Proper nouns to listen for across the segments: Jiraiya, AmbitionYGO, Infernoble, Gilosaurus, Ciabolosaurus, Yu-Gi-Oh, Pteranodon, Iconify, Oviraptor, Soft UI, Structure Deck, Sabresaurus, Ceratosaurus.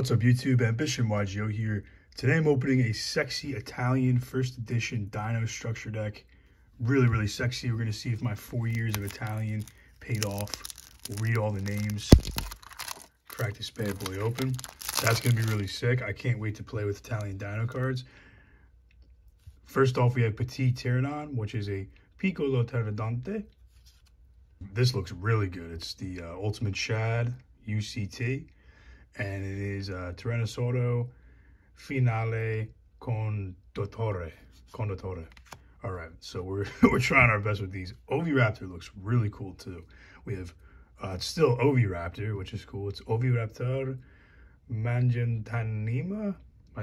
What's up YouTube, AmbitionYGO here. Today I'm opening a sexy Italian first edition Dino Structure deck. Really sexy. We're going to see if my 4 years of Italian paid off. We'll read all the names. Crack this bad boy open. That's going to be really sick. I can't wait to play with Italian Dino cards. First off, we have Petit Pteranodon, which is a Piccolo Pteranodonte. This looks really good. It's the Ultimate Shad UCT. And it is Tyrannosauro Finale Condottore. All right, so we're trying our best with these. Oviraptor looks really cool too. We have it's still Oviraptor, which is cool. It's Oviraptor Mangentanima. I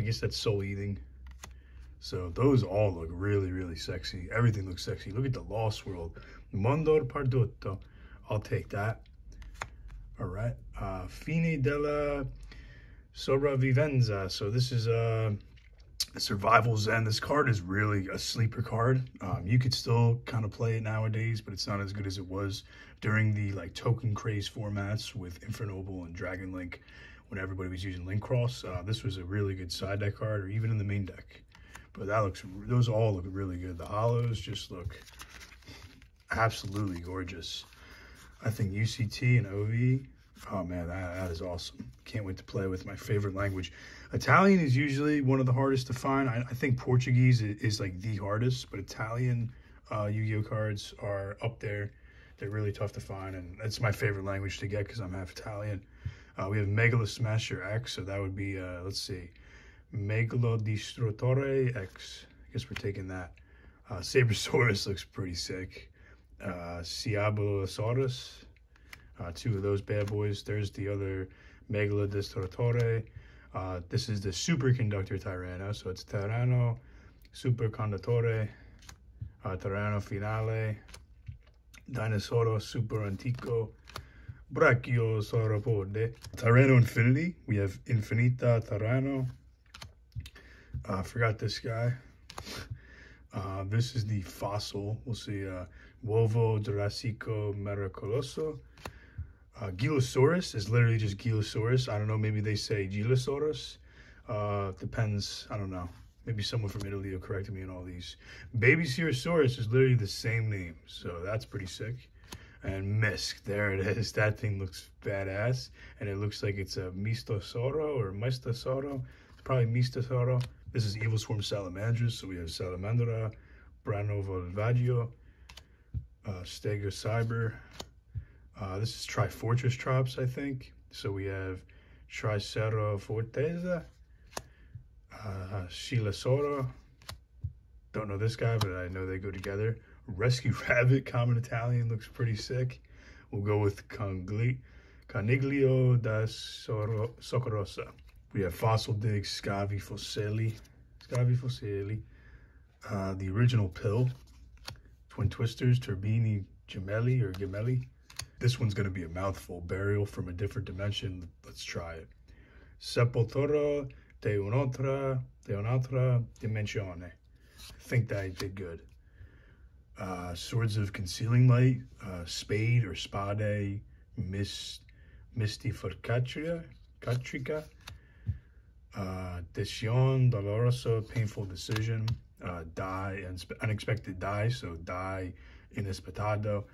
guess that's soul eating. So those all look really sexy. Everything looks sexy. Look at the Lost World Mondor Pardotto. I'll take that. All right, Fine della Sopravvivenza. So this is a survival zen. This card is really a sleeper card. You could still kind of play it nowadays, but it's not as good as it was during the like token craze formats with Infernoble and Dragon Link when everybody was using Link Cross. This was a really good side deck card, or even in the main deck. But that looks, those all look really good. The hollows just look absolutely gorgeous. I think UCT and OV, oh man, that is awesome. Can't wait to play with my favorite language. Italian is usually one of the hardest to find. I think Portuguese is like the hardest, but Italian Yu-Gi-Oh cards are up there. They're really tough to find, and it's my favorite language to get because I'm half Italian. We have Megalo Smasher X, so that would be, let's see, Megalo Distruttore X. I guess we're taking that. Sabresaurus looks pretty sick. Ciabolosaurus, two of those bad boys. There's the other Megalodistrotore. This is the Superconductor Tyranno, so it's Tyranno Superconduttore, Tyranno Finale, Dinosauro Super Antico, Brachiosauropode, Tyranno Infinity. We have Infinita Tyranno. I forgot this guy. This is the fossil. We'll see Uovo Jurassico Miracoloso. Gilosaurus is literally just Gilosaurus. I don't know, maybe they say Gilosaurus. Depends, I don't know. Maybe someone from Italy will correct me on all these. Baby Ceratosaurus is literally the same name, so that's pretty sick. And Misk, there it is. That thing looks badass. And it looks like it's a Mistosauro or Mistosauro. It's probably Mistosauro. This is Evil Swarm Salamanders, so we have Salamandra, Brano Volvaggio, Stego Cyber. This is Trifortress Trops, I think. So we have Tricero Forteza, Silasoro. Don't know this guy, but I know they go together. Rescue Rabbit, common Italian, looks pretty sick. We'll go with Coniglio da Socorosa. We have Fossil Dig, Scavi Fosselli, the original Pill, Twin Twisters, Turbini Gemelli or Gemelli. This one's going to be a mouthful. Burial from a different dimension. Let's try it. Sepoltoro de un'altra dimensione. I think that I did good. Swords of Concealing Light, Spade or Spade, Mistiforcatrica. Decision doloroso, painful decision. Die and unexpected die, so die inaspettato.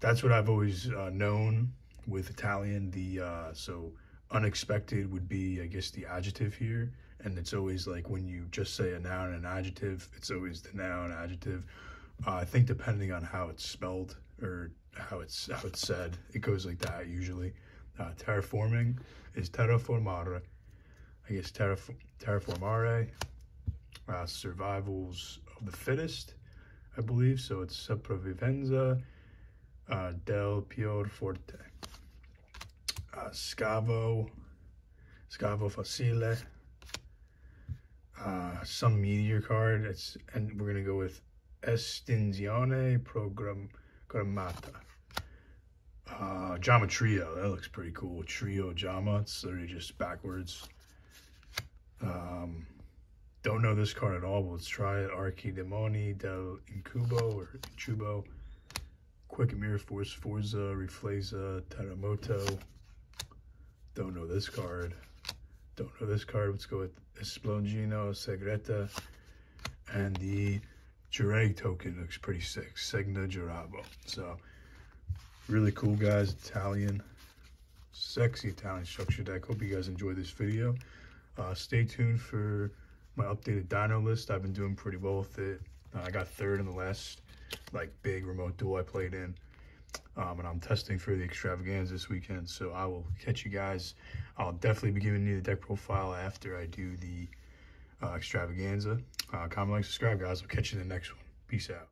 That's what I've always known with Italian. The so unexpected would be, I guess, the adjective here, and it's always like when you just say a noun and an adjective, it's always the noun adjective. I think depending on how it's spelled or how it's said, it goes like that usually. Terraforming is terraformare. I guess terraformare, survivals of the fittest, I believe. So it's sopravvivenza del pior forte. Scavo facile, some meteor card. It's, and we're gonna go with estinzione programmata. Jama Trio, that looks pretty cool. Trio Jama, it's literally just backwards. Don't know this card at all, but let's try it. Archidemoni del Incubo or Incubo. Quick Mirror Force, Forza, Refleza, Terremoto, Don't know this card. Don't know this card. Let's go with Esplongino, Segreta, and the Jiraiya token looks pretty sick. Segna Girabo. So really cool, guys. Italian, sexy Italian structure deck. Hope you guys enjoyed this video. Stay tuned for my updated dino list. I've been doing pretty well with it. I got third in the last big remote duel I played in. And I'm testing for the extravaganza this weekend, so I will catch you guys. I'll definitely be giving you the deck profile after I do the extravaganza. Comment, like, subscribe, guys. I'll catch you in the next one. Peace out.